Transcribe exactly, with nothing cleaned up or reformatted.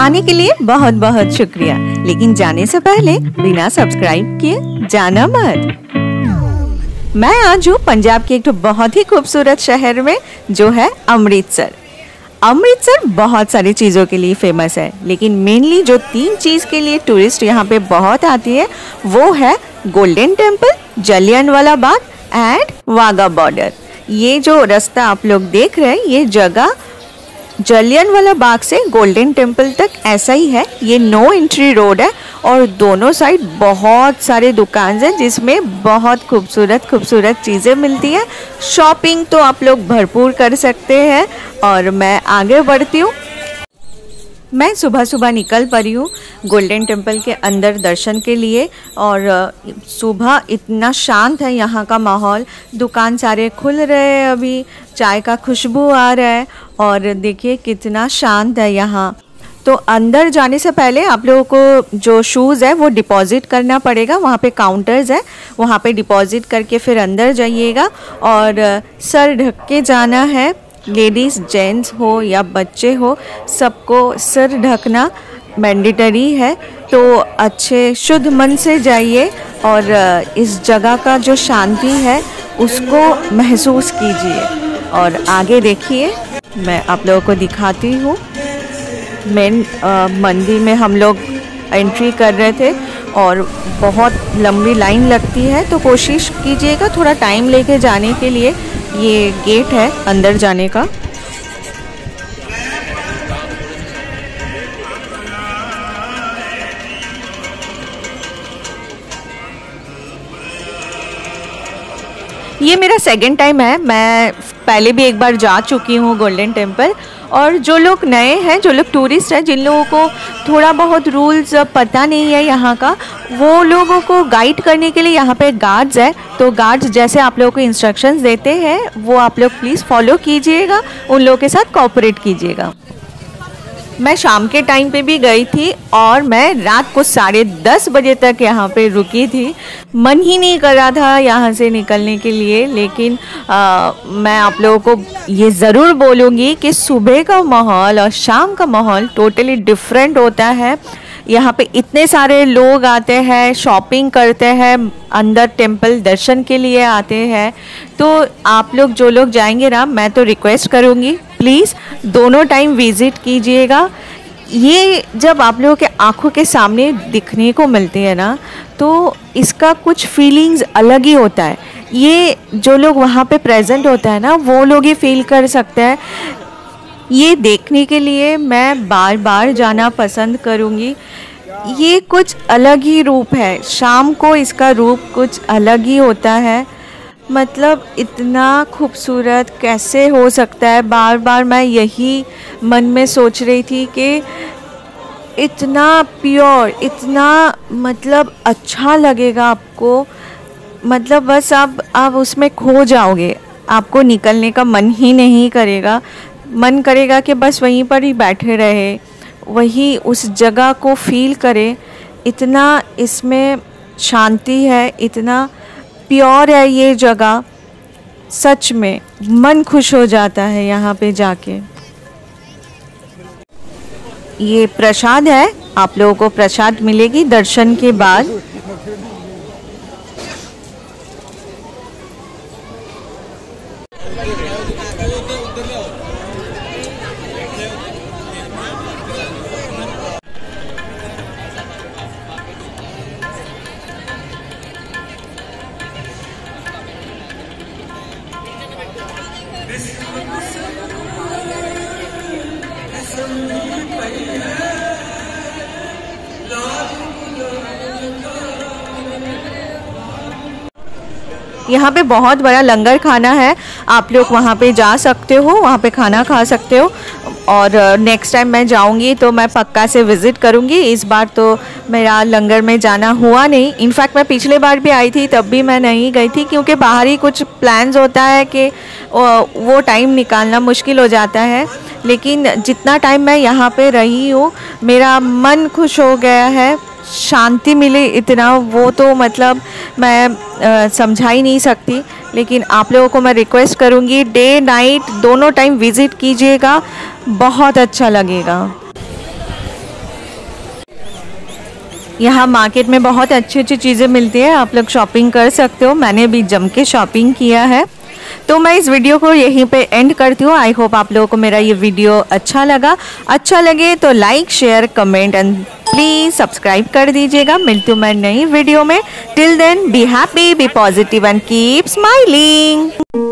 आने के लिए बहुत बहुत शुक्रिया, लेकिन जाने से पहले बिना सब्सक्राइब किए जाना मत। मैं आज हूँ पंजाब के एक बहुत ही खूबसूरत शहर में जो है अमृतसर। अमृतसर बहुत सारी चीज़ों के लिए फेमस है, लेकिन मेनली जो तीन चीज़ के लिए टूरिस्ट यहाँ पे बहुत आती है वो है गोल्डन टेंपल, जलियन वाला बाग एंड वागा बॉर्डर। ये जो रास्ता आप लोग देख रहे हैं, ये जगह जलियन वाला बाग से गोल्डन टेंपल तक ऐसा ही है। ये नो एंट्री रोड है और दोनों साइड बहुत सारे दुकान हैं जिसमें बहुत खूबसूरत खूबसूरत चीज़ें मिलती हैं। शॉपिंग तो आप लोग भरपूर कर सकते हैं। और मैं आगे बढ़ती हूँ। मैं सुबह सुबह निकल पड़ी हूँ गोल्डन टेंपल के अंदर दर्शन के लिए, और सुबह इतना शांत है यहाँ का माहौल। दुकान सारे खुल रहे हैं, अभी चाय का खुशबू आ रहा है और देखिए कितना शांत है यहाँ। तो अंदर जाने से पहले आप लोगों को जो शूज़ है वो डिपॉज़िट करना पड़ेगा। वहाँ पे काउंटर्स है, वहाँ पे डिपॉज़िट करके फिर अंदर जाइएगा। और सर ढक के जाना है, लेडीज़ जेंट्स हो या बच्चे हो, सबको सर ढकना मैंडेटरी है। तो अच्छे शुद्ध मन से जाइए और इस जगह का जो शांति है उसको महसूस कीजिए। और आगे देखिए, मैं आप लोगों को दिखाती हूँ। मेन मंदिर में हम लोग एंट्री कर रहे थे और बहुत लंबी लाइन लगती है, तो कोशिश कीजिएगा थोड़ा टाइम लेके जाने के लिए। ये गेट है अंदर जाने का। ये मेरा सेकेंड टाइम है, मैं पहले भी एक बार जा चुकी हूँ गोल्डन टेंपल। और जो लोग नए हैं, जो लोग टूरिस्ट हैं, जिन लोगों को थोड़ा बहुत रूल्स पता नहीं है यहाँ का, वो लोगों को गाइड करने के लिए यहाँ पे गार्ड्स है। तो गार्ड्स जैसे आप लोगों को इंस्ट्रक्शंस देते हैं वो आप लोग प्लीज़ फॉलो कीजिएगा, उन लोगों के साथ कोऑपरेट कीजिएगा। मैं शाम के टाइम पे भी गई थी और मैं रात को साढ़े दस बजे तक यहाँ पे रुकी थी। मन ही नहीं कर रहा था यहाँ से निकलने के लिए, लेकिन आ, मैं आप लोगों को ये ज़रूर बोलूँगी कि सुबह का माहौल और शाम का माहौल टोटली डिफरेंट होता है। यहाँ पे इतने सारे लोग आते हैं, शॉपिंग करते हैं, अंदर टेंपल दर्शन के लिए आते हैं। तो आप लोग जो लोग जाएंगे ना, मैं तो रिक्वेस्ट करूँगी प्लीज़ दोनों टाइम विज़िट कीजिएगा। ये जब आप लोगों के आँखों के सामने दिखने को मिलती है ना, तो इसका कुछ फीलिंग्स अलग ही होता है। ये जो लोग वहाँ पे प्रेजेंट होता है ना, वो लोग ही फील कर सकते हैं। ये देखने के लिए मैं बार बार जाना पसंद करूँगी। ये कुछ अलग ही रूप है, शाम को इसका रूप कुछ अलग ही होता है। मतलब इतना खूबसूरत कैसे हो सकता है, बार बार मैं यही मन में सोच रही थी कि इतना प्योर, इतना मतलब अच्छा लगेगा आपको। मतलब बस आप आप उसमें खो जाओगे, आपको निकलने का मन ही नहीं करेगा। मन करेगा कि बस वहीं पर ही बैठे रहे, वही उस जगह को फील करें। इतना इसमें शांति है, इतना प्योर है ये जगह। सच में मन खुश हो जाता है यहाँ पे जाके। ये प्रसाद है, आप लोगों को प्रसाद मिलेगी दर्शन के बाद। यहाँ पे बहुत बड़ा लंगर खाना है, आप लोग वहाँ पे जा सकते हो, वहाँ पे खाना खा सकते हो। और नेक्स्ट टाइम मैं जाऊँगी तो मैं पक्का से विज़िट करूँगी। इस बार तो मेरा लंगर में जाना हुआ नहीं। इनफैक्ट मैं पिछले बार भी आई थी, तब भी मैं नहीं गई थी, क्योंकि बाहर ही कुछ प्लान्स होता है कि वो टाइम निकालना मुश्किल हो जाता है। लेकिन जितना टाइम मैं यहाँ पे रही हूँ, मेरा मन खुश हो गया है, शांति मिली इतना, वो तो मतलब मैं समझा ही नहीं सकती। लेकिन आप लोगों को मैं रिक्वेस्ट करूँगी, डे नाइट दोनों टाइम विज़िट कीजिएगा। बहुत अच्छा लगेगा। यहाँ मार्केट में बहुत अच्छी अच्छी चीज़ें मिलती है, आप लोग शॉपिंग कर सकते हो। मैंने भी जम के शॉपिंग किया है। तो मैं इस वीडियो को यहीं पे एंड करती हूँ। आई होप आप लोगों को मेरा ये वीडियो अच्छा लगा। अच्छा लगे तो like share comment and please subscribe कर दीजिएगा। मिलती हूँ मैं नई वीडियो में। Till then be happy, be positive and keep smiling.